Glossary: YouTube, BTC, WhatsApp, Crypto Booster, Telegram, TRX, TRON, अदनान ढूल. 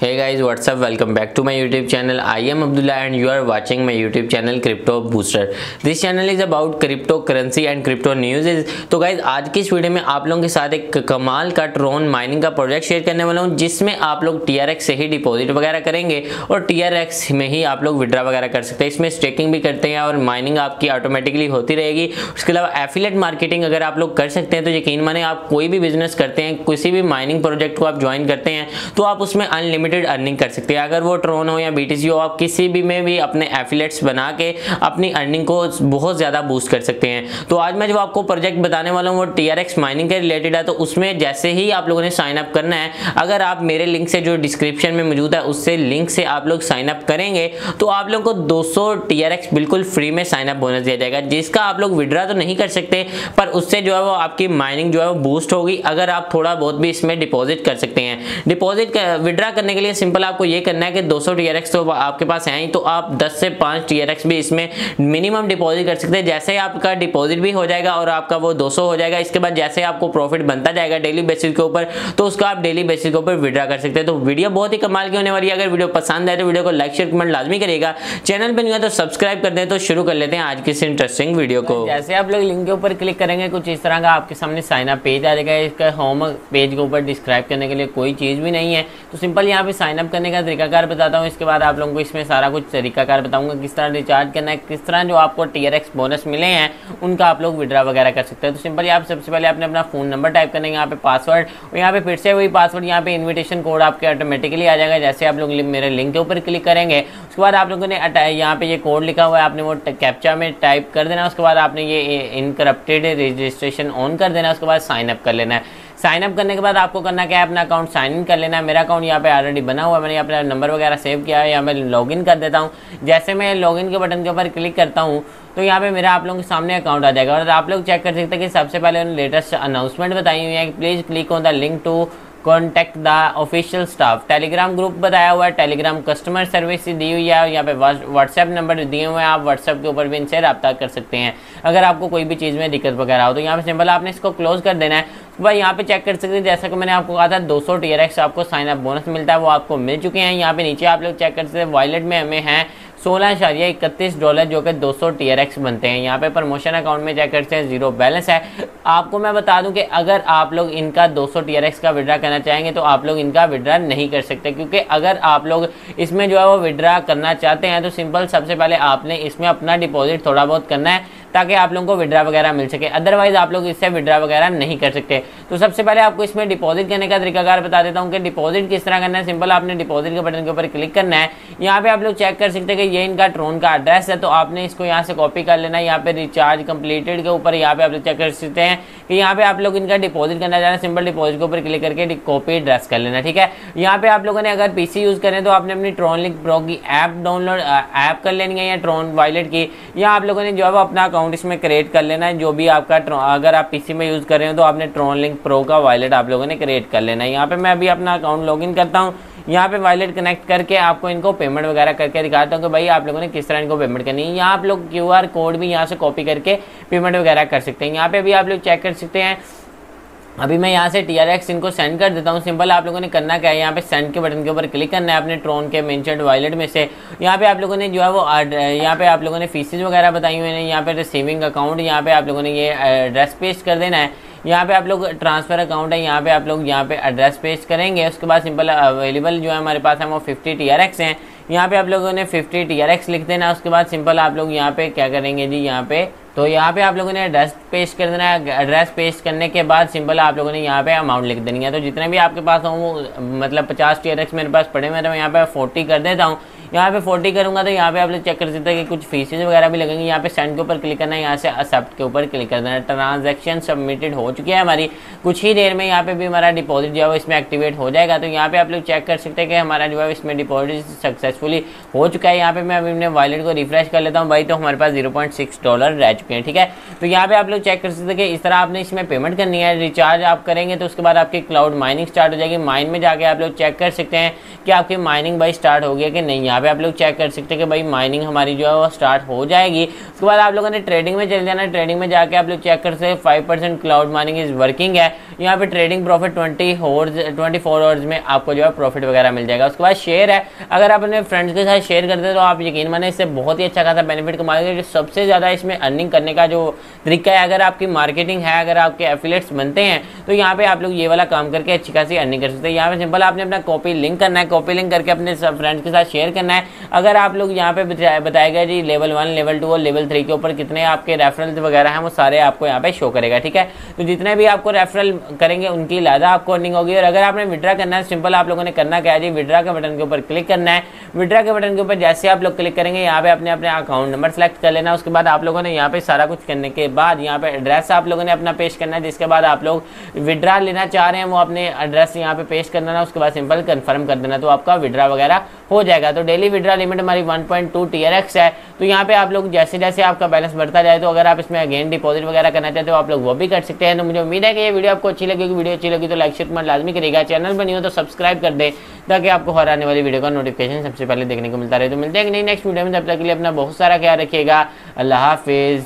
Hey guys what's up, welcome back to my YouTube channel. I am Abdullah and you are watching my YouTube channel crypto booster. This channel is about crypto currency and crypto news. तो guys आज की इस video में आप लोगों के साथ एक कमाल का ट्रोन माइनिंग का प्रोजेक्ट शेयर करने वाला हूँ, जिसमें आप लोग TRX से ही डिपॉजिट वगैरह करेंगे और TRX में ही आप लोग विड्रा वगैरह कर सकते हैं। इसमें स्टेकिंग भी करते हैं और माइनिंग आपकी ऑटोमेटिकली होती रहेगी। उसके अलावा एफिलेट मार्केटिंग अगर आप लोग कर सकते हैं, तो यकीन माने आप कोई भी बिजनेस करते हैं, किसी भी माइनिंग प्रोजेक्ट को आप ज्वाइन करते हैं, तो आप उसमें अनलिमिटेड अर्निंग कर सकते हैं। अगर वो ट्रोन हो या BTC हो, आप किसी भी में भी अपने एफिलेट्स बना के अपनी अर्निंग को बहुत ज्यादा बूस्ट कर सकते हैं। तो आज मैं जो आपको प्रोजेक्ट बताने वाला हूं वो TRX माइनिंग के रिलेटेड है। तो उसमें जैसे ही आप लोगों ने साइन अप करना है, अगर आप मेरे लिंक से जो डिस्क्रिप्शन में मौजूद है उससे लिंक से आप लोग साइन अप करेंगे, तो आप लोगों को 200 TRX बिल्कुल फ्री में साइन अप बोनस दिया जाएगा, जिसका आप लोग विड्रा तो नहीं कर सकते, पर उससे जो है वो आपकी माइनिंग जो है वो बूस्ट होगी। अगर आप थोड़ा बहुत भी इसमें डिपॉजिट कर सकते हैं, डिपॉजिट विड्रा करने के लिए सिंपल आपको ये करना है कि 200 TRX तो आपके पास है ही, तो आप 10 से 5 TRX भी इसमें मिनिमम डिपॉजिट कर सकते हैं। जैसे ही आपका डिपॉजिट भी हो जाएगा और आपका वो 200 हो जाएगा, इसके बाद जैसे आपको प्रॉफिट बनता जाएगा डेली बेसिस के ऊपर, तो उसका आप डेली बेसिस के ऊपर विड्रा कर सकते हैं। तो वीडियो बहुत ही कमाल की होने वाली है। अगर वीडियो पसंद आए तो वीडियो को लाइक शेयर कमेंट लाजमी करिएगा, चैनल पर नहीं है तो सब्सक्राइब कर दें। तो शुरू कर लेते हैं आज की इस इंटरेस्टिंग वीडियो को। जैसे आप लोग लिंक के ऊपर क्लिक करेंगे, कुछ इस तरह का आपके सामने साइन अप पेज आ जाएगा। इसका होम पेज के ऊपर डिस्क्राइब करने के लिए कोई चीज भी नहीं है, तो सिंपल यहाँ पे साइन अप करने का तरीकाकार बताता हूँ। इसके बाद आप लोगों को इसमें सारा कुछ तरीकाकार बताऊंगा, किस तरह रिचार्ज करना है, किस तरह जो आपको TRX बोनस मिले हैं उनका आप लोग विड्रा वगैरह कर सकते हैं। तो सिंपल आप सबसे पहले आपने अपना फोन नंबर टाइप करना है, यहाँ पे पासवर्ड, और यहाँ पे फिर से वही पासवर्ड, यहाँ पे इन्विटेशन कोड आपके ऑटोमेटिकली आ जाएगा। जैसे आप लोग मेरे लिंक के ऊपर क्लिक करेंगे, उसके बाद आप लोगों ने यहाँ पे ये कोड लिखा हुआ है, आपने वो कैप्चा में टाइप कर देना। उसके बाद आपने ये इनकरप्टेड रजिस्ट्रेशन ऑन कर देना। उसके बाद साइन अप कर लेना है। साइन अप करने के बाद आपको करना क्या है, अपना अकाउंट साइन इन कर लेना है। मेरा अकाउंट यहाँ पे ऑलरेडी बना हुआ है, मैंने अपना नंबर वगैरह सेव किया है। यहाँ मैं लॉगिन कर देता हूँ। जैसे मैं लॉगिन के बटन के ऊपर क्लिक करता हूँ, तो यहाँ पे मेरा आप लोगों के सामने अकाउंट आ जाएगा। और आप लोग चेक कर सकते हैं कि सबसे पहले उन्होंने लेटेस्ट अनाउंसमेंट बताई हुई है कि please click on the link to contact the official staff. Telegram group बताया हुआ है, टेलीग्राम कस्टमर सर्विस दी हुई है, और यहाँ पे व्हाट्सएप नंबर दिए हुए हैं। आप व्हाट्सएप के ऊपर भी इनसे रब्ता कर सकते हैं अगर आपको कोई भी चीज़ में दिक्कत वगैरह हो। तो यहाँ पे सिंपल आपने इसको क्लोज कर देना है। भाई यहाँ पे चेक कर सकते हैं, जैसा कि मैंने आपको कहा था 200 TRX आपको साइन अप बोनस मिलता है, वो आपको मिल चुके हैं। यहाँ पे नीचे आप लोग चेक कर सकते हैं, वॉलेट में हमें हैं $16.31 जो कि 200 TRX बनते हैं। यहाँ पे प्रमोशन अकाउंट में चेक करते हैं, जीरो बैलेंस है। आपको मैं बता दूं कि अगर आप लोग इनका 200 TRX का विड्रा करना चाहेंगे, तो आप लोग इनका विड्रा नहीं कर सकते, क्योंकि अगर आप लोग इसमें जो है वो विड्रा करना चाहते हैं, तो सिंपल सबसे पहले आपने इसमें अपना डिपॉजिट थोड़ा बहुत करना है, ताकि आप लोगों को विड्रा वगैरह मिल सके। अदरवाइज आप लोग इससे विड्रा वगैरह नहीं कर सकते। तो सबसे पहले आपको इसमें डिपॉजिट करने का तरीकाकार बता देता हूँ कि डिपॉजिट किस तरह करना है। सिंपल आपने डिपॉजिट के बटन के ऊपर क्लिक करना है। यहाँ पे आप लोग चेक कर सकते हैं कि ये इनका ट्रोन का एड्रेस है, तो आपने इसको यहाँ से कॉपी कर लेना है। यहाँ पे रिचार्ज कंप्लीटेड के ऊपर यहाँ पे आप लोग चेक कर सकते हैं कि यहाँ पे आप लोग इनका डिपॉजिट करना चाह रहे हैं। सिंपल डिपॉजिट के ऊपर क्लिक करके कॉपी एड्रेस कर लेना, ठीक है। यहाँ पे आप लोगों ने अगर PC यूज करें, तो आपने अपनी ट्रॉन लिंक प्रो की ऐप डाउनलोड ऐप कर लेनी है, या ट्रॉन वॉलेट की। या आप लोगों ने जो है वो अपना अकाउंट इसमें क्रिएट कर लेना है, जो भी आपका अगर आप PC में यूज कर रहे हो, तो आपने ट्रॉन लिंक प्रो का वॉलेट आप लोगों ने क्रिएट कर लेना है। यहाँ पे मैं अभी अपना अकाउंट लॉगिन करता हूँ। यहाँ पे वॉलेट कनेक्ट करके आपको इनको पेमेंट वगैरह करके दिखाता हूँ कि भाई आप लोगों ने किस तरह इनको पेमेंट करनी है। यहाँ आप लोग QR कोड भी यहाँ से कॉपी करके पेमेंट वगैरह कर सकते हैं। यहाँ पे भी आप लोग चेक कर सकते हैं। अभी मैं यहाँ से TRX इनको सेंड कर देता हूँ। सिंपल आप लोगों ने करना क्या है, यहाँ पे सेंड के बटन के ऊपर क्लिक करना है अपने ट्रोन के मेंशनड वॉलेट में से। यहाँ पे आप लोगों ने जो है वो यहाँ पे आप लोगों ने फीसिस वगैरह बताई हुई है। यहाँ पे रिसीविंग अकाउंट, यहाँ पे आप लोगों ने ये एड्रेस पेस्ट कर देना है। यहाँ पे आप लोग ट्रांसफर अकाउंट है, यहाँ पे आप लोग यहाँ पे एड्रेस पेस्ट करेंगे। उसके बाद सिंपल अवेलेबल जो है हमारे पास है वो 50 TRX हैं। यहाँ पे आप लोगों ने 50 TRX लिख देना। उसके बाद सिंपल आप लोग यहाँ पे क्या करेंगे जी, यहाँ पे तो यहाँ पे आप लोगों ने एड्रेस पेस्ट कर देना है। एड्रेस पेस्ट करने के बाद सिंपल आप लोगों ने यहाँ पे अमाउंट लिख देनी है। तो जितने भी आपके पास हों वो मतलब 50 TRX मेरे पास पड़े हुए, तो मैं यहाँ पे 40 कर देता हूँ। यहाँ पे 40 करूँगा, तो यहाँ पे आप लोग चेक कर सकते हैं कि कुछ फीसेज वगैरह भी लगेंगे। यहाँ पे सेंड के ऊपर क्लिक करना है, यहाँ से एक्सेप्ट के ऊपर क्लिक कर देना है। ट्रांजैक्शन सबमिटेड हो चुकी है हमारी। कुछ ही देर में यहाँ पे भी हमारा डिपॉजिट जो है वो इसमें एक्टिवेट हो जाएगा। तो यहाँ पे आप लोग चेक कर सकते हैं कि हमारा जो है इसमें डिपॉजिट सक्सेसफुली हो चुका है। यहाँ पे मैं अभी अपने वॉलेट को रिफ्रेश कर लेता हूँ भाई, तो हमारे पास $0.6 रह चुके हैं, ठीक है। तो यहाँ पे आप लोग चेक कर सकते हैं कि इस तरह आपने इसमें पेमेंट करनी है। रिचार्ज आप करेंगे, तो उसके बाद आपकी क्लाउड माइनिंग स्टार्ट हो जाएगी। माइन में जाके आप लोग चेक कर सकते हैं कि आपकी माइनिंग भाई स्टार्ट हो गई है कि नहीं। यहाँ पे आप लोग चेक कर सकते हैं कि भाई माइनिंग हमारी जो है वो स्टार्ट हो जाएगी। उसके बाद आप लोगों ने ट्रेडिंग में चले जाना। ट्रेडिंग में जाके आप लोग चेक कर सकते 5% क्लाउड माइनिंग इज वर्किंग है। यहाँ पे ट्रेडिंग प्रॉफिट 24 आवर्स में आपको जो है प्रॉफिट वगैरह मिल जाएगा। उसके बाद शेयर है, अगर आप अपने फ्रेंड्स के साथ शेयर करते हैं तो आप यकीन माने इससे बहुत ही अच्छा खासा बेनिफिट कमाएंगे। जो सबसे ज़्यादा इसमें अर्निंग करने का जो तरीका है, अगर आपकी मार्केटिंग है, अगर आपके एफिलिएट्स बनते हैं तो यहाँ पे आप लोग ये वाला काम करके अच्छी खासी अर्निंग कर सकते हैं। यहाँ पे सिंपल आपने अपना कॉपी लिंक करना है, कॉपी लिंक करके अपने सब फ्रेंड्स के साथ शेयर करना है। अगर आप लोग यहाँ पे बताया गया जी लेवल 1, लेवल 2 और लेवल 3 के ऊपर कितने आपके रेफरल वगैरह हैं वो सारे आपको यहाँ पे शो करेगा, ठीक है। तो जितने भी आपको रेफरल करेंगे उनकी ज़्यादा आपको अर्निंग होगी। और अगर आपने विड्रा करना है, सिंपल आप लोगों ने करना क्या है जी, विड्रा के बटन के ऊपर क्लिक करना है। विड्रा के बटन के ऊपर जैसे आप लोग क्लिक करेंगे यहाँ पे अपने अपने अकाउंट नंबर सेलेक्ट कर लेना। उसके बाद आप लोगों ने यहाँ पे सारा कुछ करने के बाद यहाँ पे एड्रेस आप लोगों ने अपना पेश करना है, जिसके बाद आप लोग विड्रा लेना चाह रहे हैं वो अपने एड्रेस यहाँ पे पेश करना है। उसके बाद सिंपल कन्फर्म कर देना, तो आपका विड्रा वगैरह हो जाएगा। तो डेली विड्रा लिमिट हमारी 1.2 TRX है। तो यहाँ पे आप लोग जैसे जैसे आपका बैलेंस बढ़ता जाए, तो अगर आप इसमें अगेन डिपॉजिट वगैरह करना चाहते हो आप लोग वो भी कर सकते हैं। तो मुझे उम्मीद है कि ये वीडियो आपको अच्छी लगी। वीडियो अच्छी लगी तो लाइक शेयर कमेंट लाजमी करेगा, चैनल पर नहीं हो तो सब्सक्राइब कर दे ताकि आपको हर आने वाली वीडियो का नोटिफिकेशन सबसे पहले देखने को मिलता रहे। तो मिलते हैं कि नहीं नेक्स्ट वीडियो में, तब तक के लिए अपना बहुत सारा ख्याल रखिएगा। अल्लाह हाफिज़।